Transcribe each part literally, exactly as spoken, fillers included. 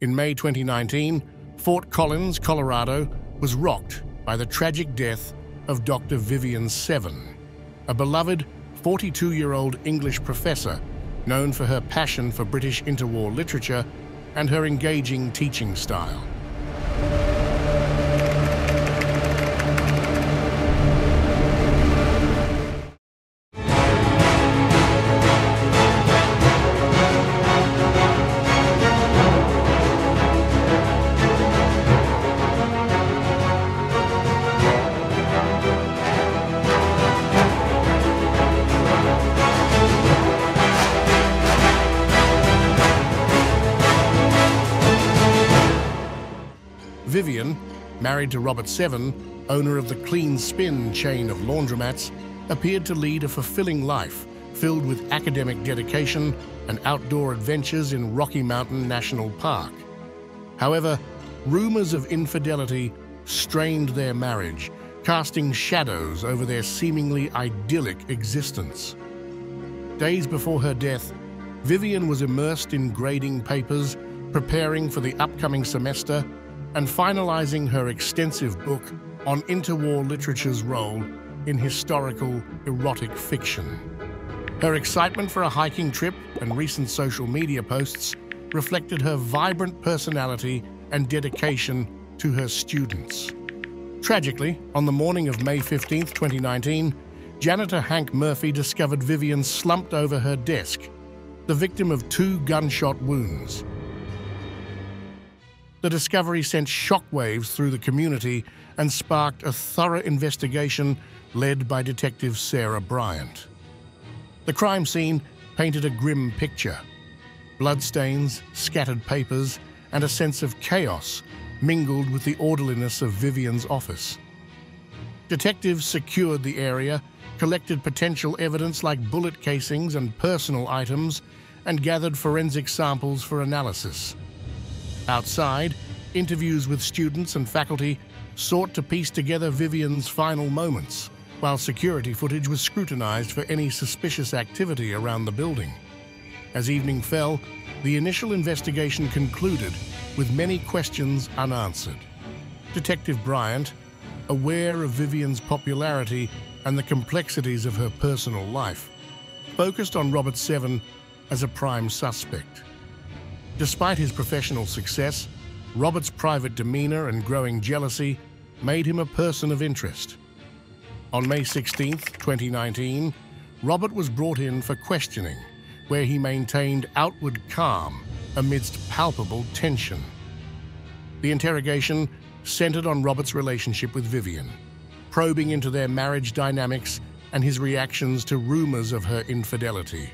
In May twenty nineteen, Fort Collins, Colorado, was rocked by the tragic death of Doctor Vivian Severn, a beloved forty-two-year-old English professor known for her passion for British interwar literature and her engaging teaching style. Vivian, married to Robert Severn, owner of the Clean Spin chain of laundromats, appeared to lead a fulfilling life filled with academic dedication and outdoor adventures in Rocky Mountain National Park. However, rumors of infidelity strained their marriage, casting shadows over their seemingly idyllic existence. Days before her death, Vivian was immersed in grading papers, preparing for the upcoming semester, and finalizing her extensive book on interwar literature's role in historical erotic fiction. Her excitement for a hiking trip and recent social media posts reflected her vibrant personality and dedication to her students. Tragically, on the morning of May fifteenth, twenty nineteen, janitor Hank Murphy discovered Vivian slumped over her desk, the victim of two gunshot wounds. The discovery sent shockwaves through the community and sparked a thorough investigation led by Detective Sarah Bryant. The crime scene painted a grim picture. Bloodstains, scattered papers, and a sense of chaos mingled with the orderliness of Vivian's office. Detectives secured the area, collected potential evidence like bullet casings and personal items, and gathered forensic samples for analysis. Outside, interviews with students and faculty sought to piece together Vivian's final moments, while security footage was scrutinized for any suspicious activity around the building. As evening fell, the initial investigation concluded with many questions unanswered. Detective Bryant, aware of Vivian's popularity and the complexities of her personal life, focused on Robert Severn as a prime suspect. Despite his professional success, Robert's private demeanor and growing jealousy made him a person of interest. On May sixteenth, twenty nineteen, Robert was brought in for questioning, where he maintained outward calm amidst palpable tension. The interrogation centered on Robert's relationship with Vivian, probing into their marriage dynamics and his reactions to rumors of her infidelity.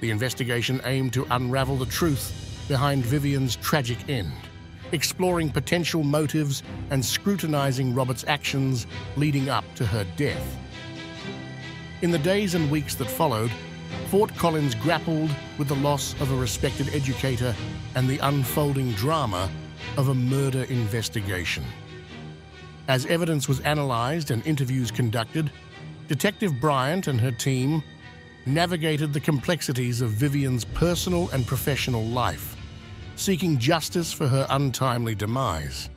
The investigation aimed to unravel the truth behind Vivian's tragic end, exploring potential motives and scrutinizing Robert's actions leading up to her death. In the days and weeks that followed, Fort Collins grappled with the loss of a respected educator and the unfolding drama of a murder investigation. As evidence was analyzed and interviews conducted, Detective Bryant and her team navigated the complexities of Vivian's personal and professional life, seeking justice for her untimely demise.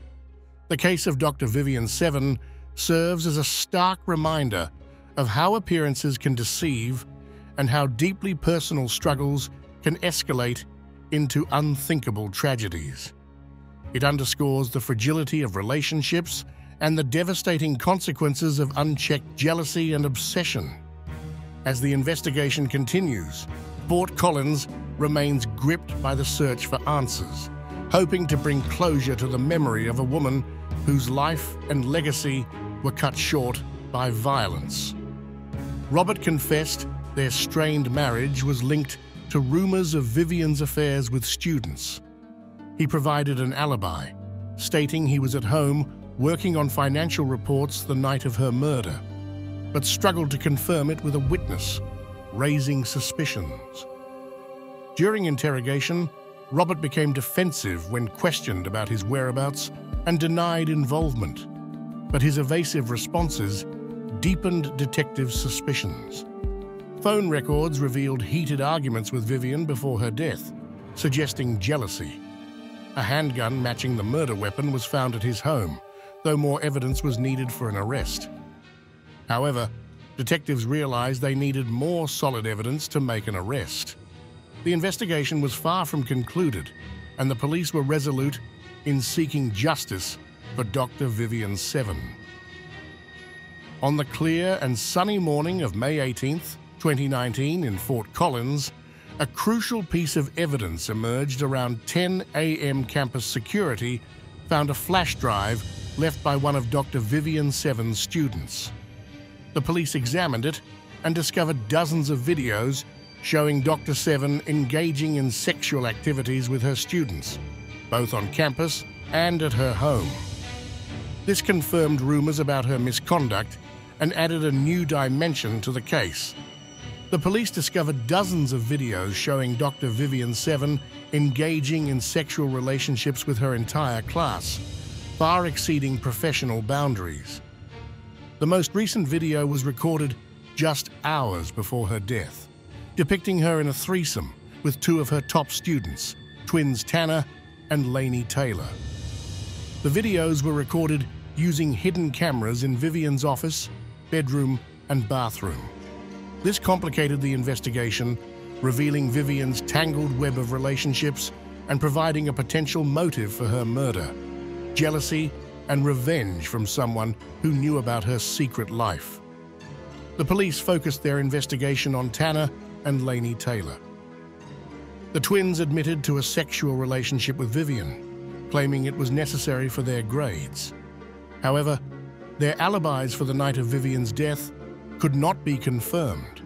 The case of Doctor Vivian Severn serves as a stark reminder of how appearances can deceive and how deeply personal struggles can escalate into unthinkable tragedies. It underscores the fragility of relationships and the devastating consequences of unchecked jealousy and obsession. As the investigation continues, Fort Collins remains gripped by the search for answers, hoping to bring closure to the memory of a woman whose life and legacy were cut short by violence. Robert confessed their strained marriage was linked to rumors of Vivian's affairs with students. He provided an alibi, stating he was at home working on financial reports the night of her murder, but struggled to confirm it with a witness, raising suspicions. During interrogation, Robert became defensive when questioned about his whereabouts and denied involvement, but his evasive responses deepened detectives' suspicions. Phone records revealed heated arguments with Vivian before her death, suggesting jealousy. A handgun matching the murder weapon was found at his home, though more evidence was needed for an arrest. However, detectives realized they needed more solid evidence to make an arrest. The investigation was far from concluded, and the police were resolute in seeking justice for Doctor Vivian Severn. On the clear and sunny morning of May eighteenth, twenty nineteen in Fort Collins, a crucial piece of evidence emerged around ten A M campus security found a flash drive left by one of Doctor Vivian Severn's students. The police examined it and discovered dozens of videos showing Doctor Severn engaging in sexual activities with her students, both on campus and at her home. This confirmed rumors about her misconduct and added a new dimension to the case. The police discovered dozens of videos showing Doctor Vivian Severn engaging in sexual relationships with her entire class, far exceeding professional boundaries. The most recent video was recorded just hours before her death, depicting her in a threesome with two of her top students, twins Tanner and Lainey Taylor. The videos were recorded using hidden cameras in Vivian's office, bedroom, and bathroom. This complicated the investigation, revealing Vivian's tangled web of relationships and providing a potential motive for her murder: jealousy and revenge from someone who knew about her secret life. The police focused their investigation on Tanner and Lainey Taylor. The twins admitted to a sexual relationship with Vivian, claiming it was necessary for their grades. However, their alibis for the night of Vivian's death could not be confirmed,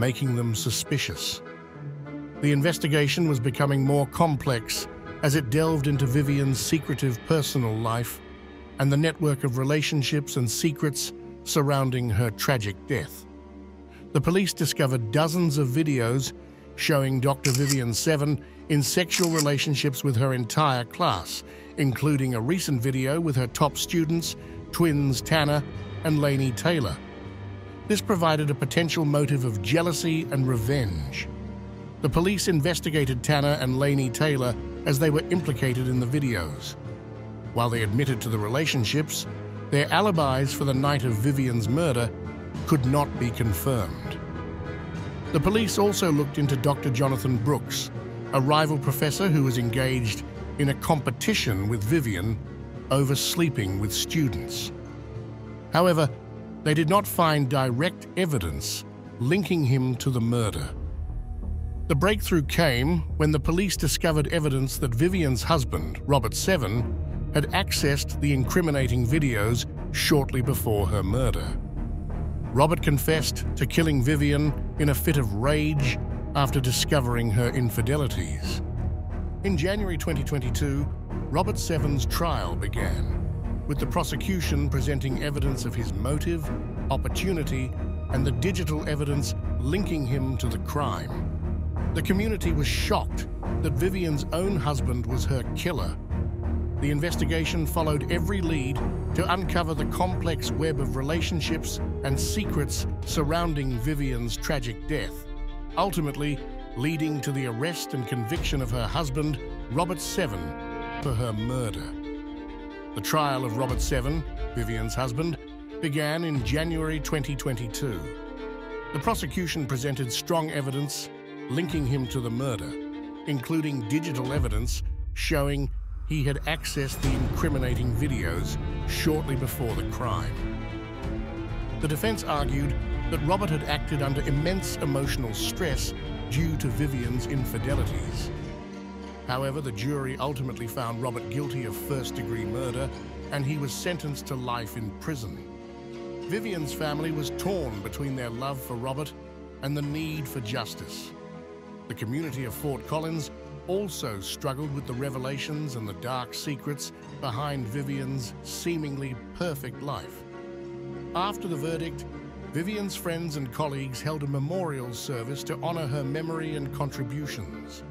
making them suspicious. The investigation was becoming more complex as it delved into Vivian's secretive personal life and the network of relationships and secrets surrounding her tragic death. The police discovered dozens of videos showing Doctor Vivian Severn in sexual relationships with her entire class, including a recent video with her top students, twins Tanner and Lainey Taylor. This provided a potential motive of jealousy and revenge. The police investigated Tanner and Lainey Taylor as they were implicated in the videos. While they admitted to the relationships, their alibis for the night of Vivian's murder could not be confirmed. The police also looked into Doctor Jonathan Brooks, a rival professor who was engaged in a competition with Vivian over sleeping with students. However, they did not find direct evidence linking him to the murder. The breakthrough came when the police discovered evidence that Vivian's husband, Robert Severn, had accessed the incriminating videos shortly before her murder. Robert confessed to killing Vivian in a fit of rage after discovering her infidelities. In January twenty twenty-two, Robert Severn's trial began, with the prosecution presenting evidence of his motive, opportunity, and the digital evidence linking him to the crime. The community was shocked that Vivian's own husband was her killer. The investigation followed every lead to uncover the complex web of relationships and secrets surrounding Vivian's tragic death, ultimately leading to the arrest and conviction of her husband, Robert Severn, for her murder. The trial of Robert Severn, Vivian's husband, began in January twenty twenty-two. The prosecution presented strong evidence linking him to the murder, including digital evidence showing he had accessed the incriminating videos shortly before the crime. The defense argued that Robert had acted under immense emotional stress due to Vivian's infidelities. However, the jury ultimately found Robert guilty of first-degree murder, and he was sentenced to life in prison. Vivian's family was torn between their love for Robert and the need for justice. The community of Fort Collins also struggled with the revelations and the dark secrets behind Vivian's seemingly perfect life. After the verdict, Vivian's friends and colleagues held a memorial service to honor her memory and contributions.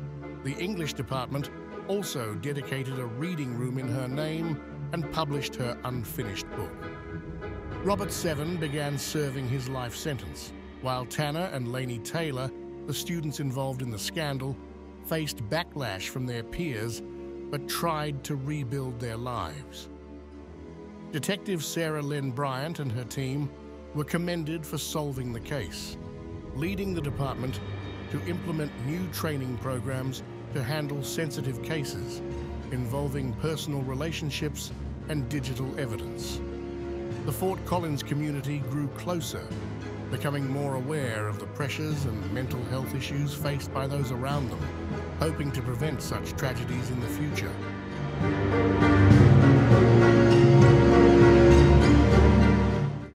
The English department also dedicated a reading room in her name and published her unfinished book. Robert Severn began serving his life sentence, while Tanner and Lainey Taylor, the students involved in the scandal, faced backlash from their peers but tried to rebuild their lives. Detective Sarah Lynn Bryant and her team were commended for solving the case, leading the department to implement new training programs to handle sensitive cases involving personal relationships and digital evidence. The Fort Collins community grew closer, becoming more aware of the pressures and mental health issues faced by those around them, hoping to prevent such tragedies in the future.